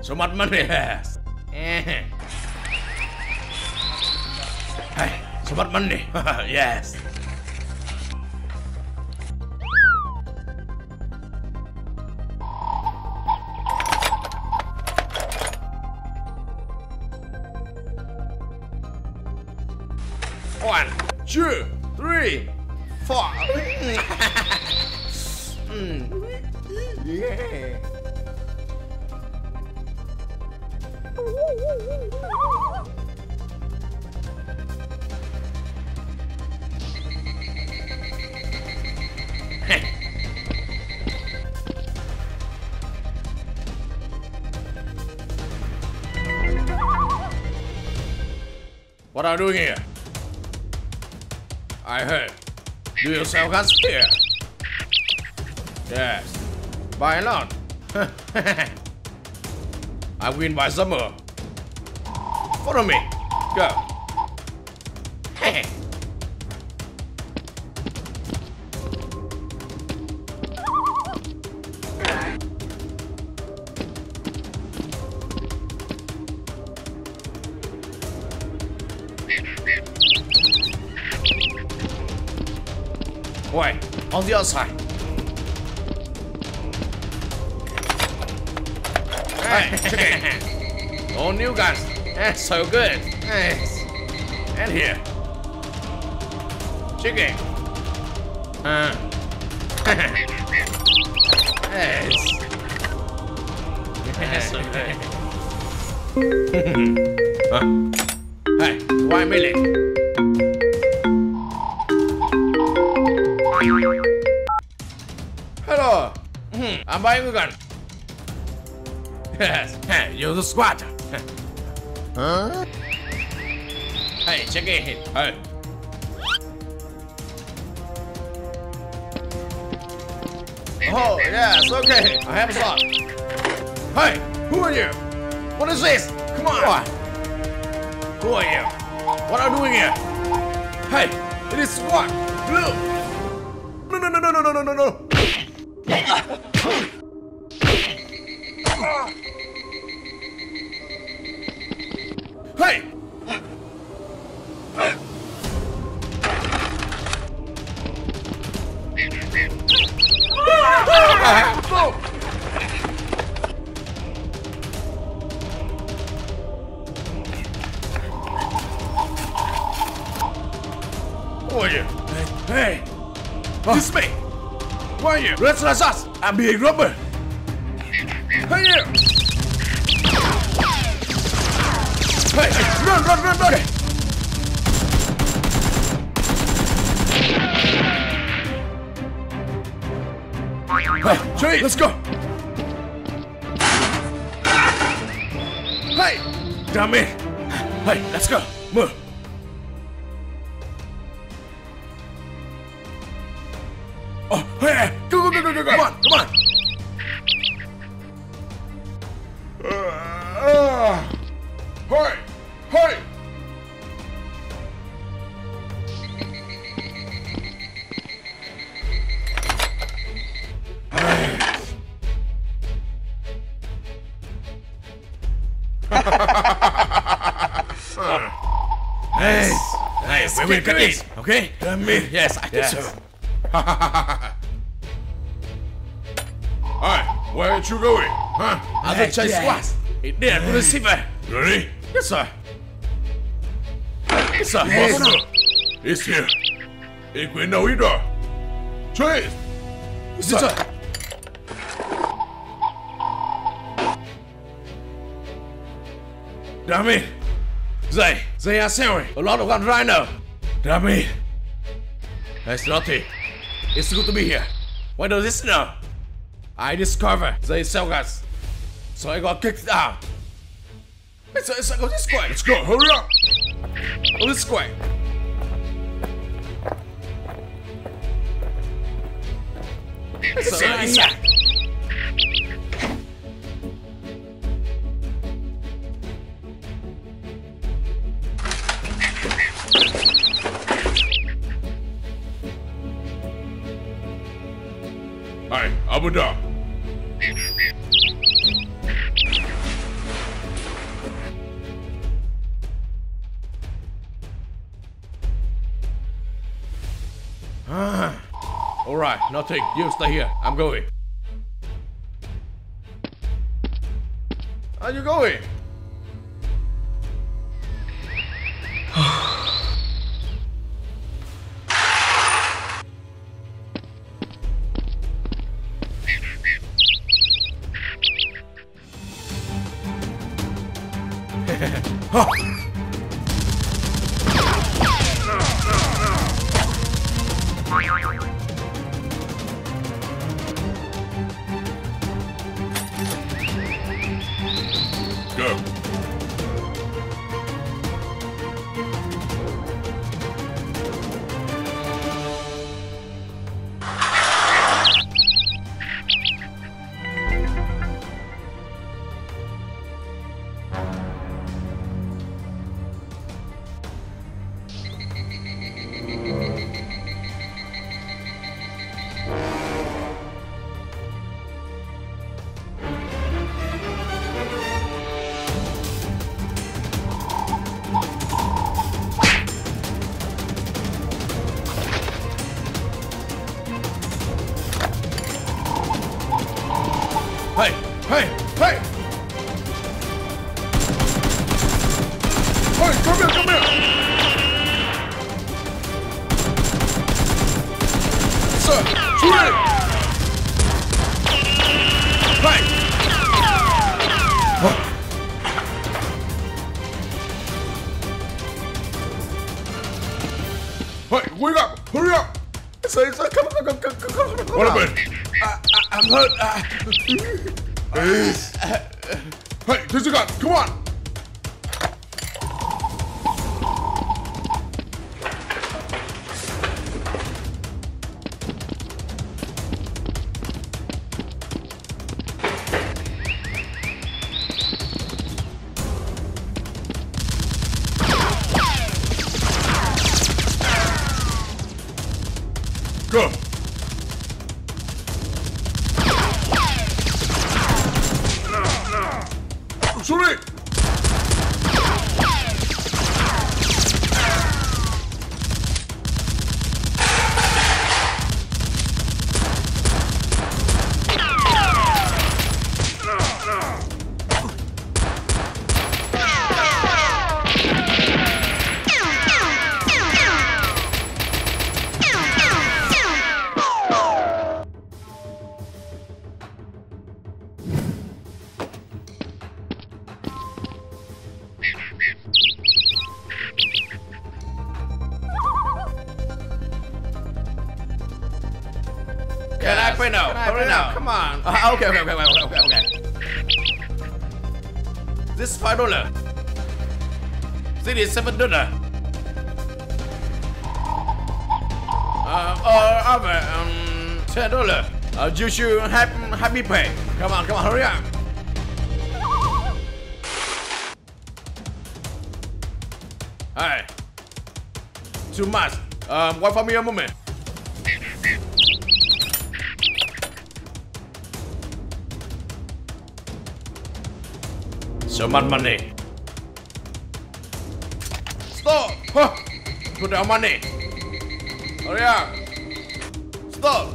So much money. So much money. Yes. One, two, three, four. Yeah. What are you doing here? I heard. Do yourself a spear. Yes. Why not? I win by summer. Follow me. Go. Hey. Wait, on the other side. Hey, all new guns. That's so good. Yes. And here, chicken. Yes. That's so good. Hey, 1 million. Hello! I'm buying a gun. Yes, hey, you're the squad. Huh? Hey, check it. Hey. Oh, yes, okay. I have a slot. Hey, who are you? What is this? Come on. Who are you? What are you doing here? Hey, it is SWAT. Blue. No. Hey! No. Who are you? Hey! This me! Who are you? Let's rush us! I'm being robber! Hey you! Hey! Run! Hey! Jay! Let's go! Hey! Damn it! Hey! Let's go! Move! Oh, hey, go, come on. Hey. Hey, we will get this, okay? Yes, I think so. Alright, where are you going? Huh? I think I squats. It did, I'm gonna see back. Ready? Yes, sir. Yes, sir. It's here. It will know either. Chase! Yes, sir. Damn it. They are selling a lot of guns right now. Damn it. That's naughty. It's good to be here. Why does this now? I discovered they sell guns, so I got kicked out. Let's go this way. Let's go. Hurry up. Go this way. Let's go inside. Hi, Abu Dhabi. Alright, nothing. You stay here. I'm going. Are you going? Okay. This is $5. This is $7. $10. You should have happy pay. Come on, hurry up. Alright. Too much. Wait for me a moment. So much money. Stop! Huh. Put down money. Hurry up. Stop!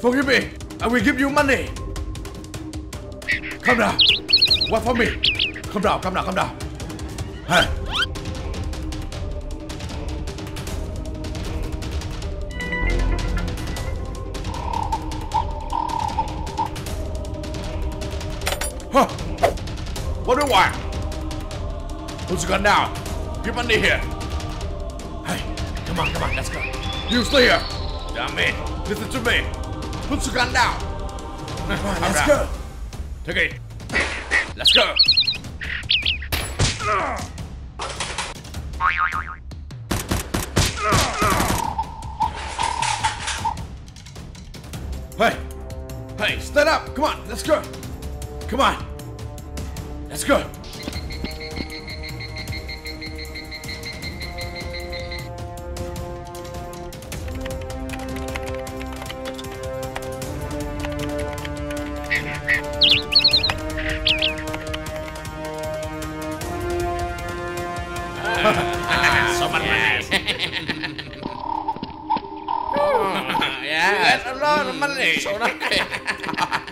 Forgive me. I will give you money. Come down. Wait for me. Come down. Hey. What do you want? Who's gone now? Give money here. Hey, come on, let's go. You stay here. Damn it. Listen to me. Put your gun down. Come on, let's go. Take it. Let's go. Hey, stand up. Come on, let's go. Come on. Let's go. So much money. ammalesce una crema.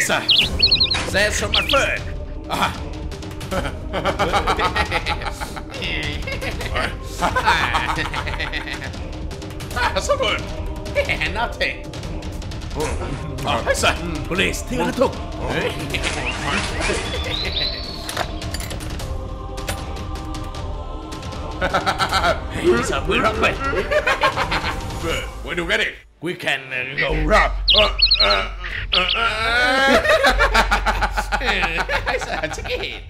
Sir, there's some food. Some food. Nothing. Oh, sir, please take a look. It's a good one. Good. When you get it, we can go rap. That's it.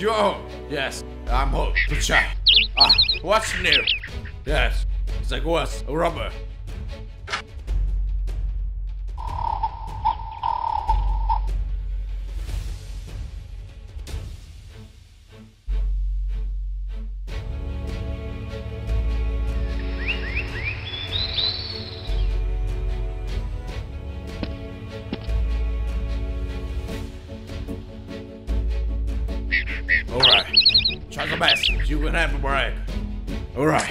Yo, yes, I'm home to chat. Ah, what's new? Yes, there was a robber. Try the best. You can have a break. All right.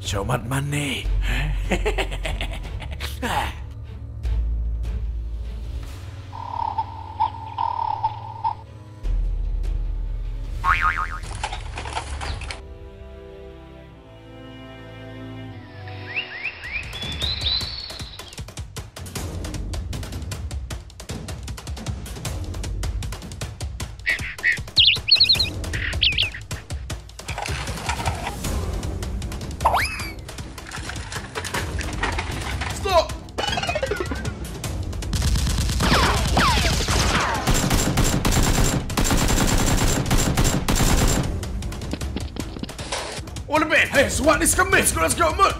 So much money. Hey, so what is coming? Let's go, man.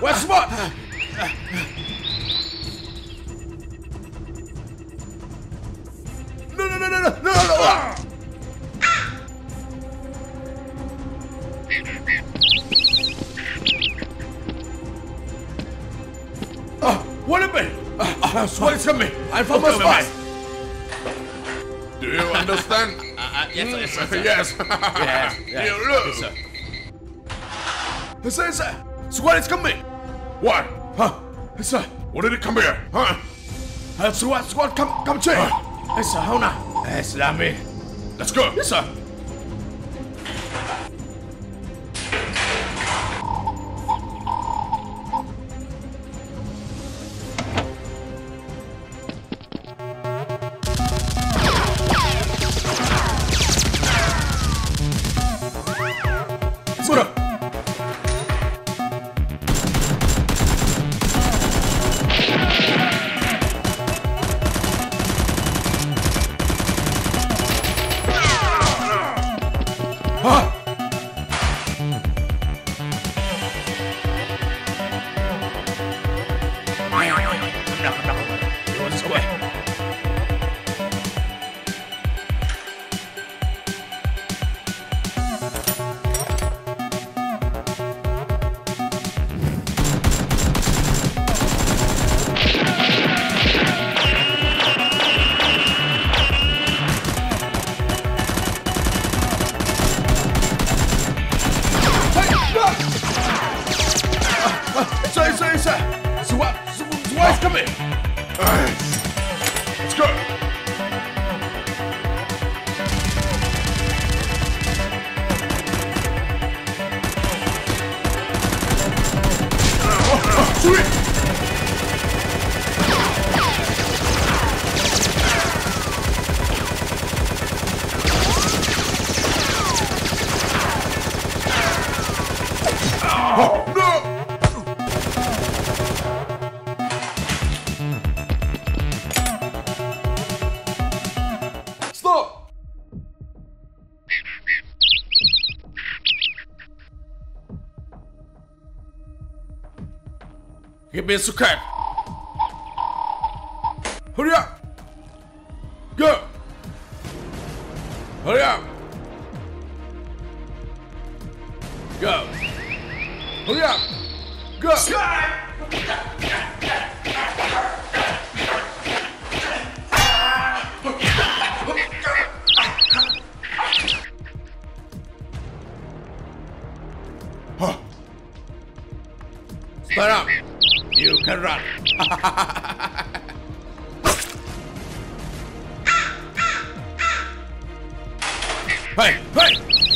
What's what? What happened? What is coming? I'm from the spy. Do you understand? Yes, sir. Yes. Yes. Yes, sir. Sir. So what is coming? What? Huh? Sir. What did it come here? Huh? So what? What? Come check. Sir, how now? Yes, Lami. Let's go. Yes, sir. Come in. Let's go. Do it. Give me a sucker. Hurry up. Go. Hurry up. Go. Hurry up. Go. Huh. Stand up. You can run. Hey, hey!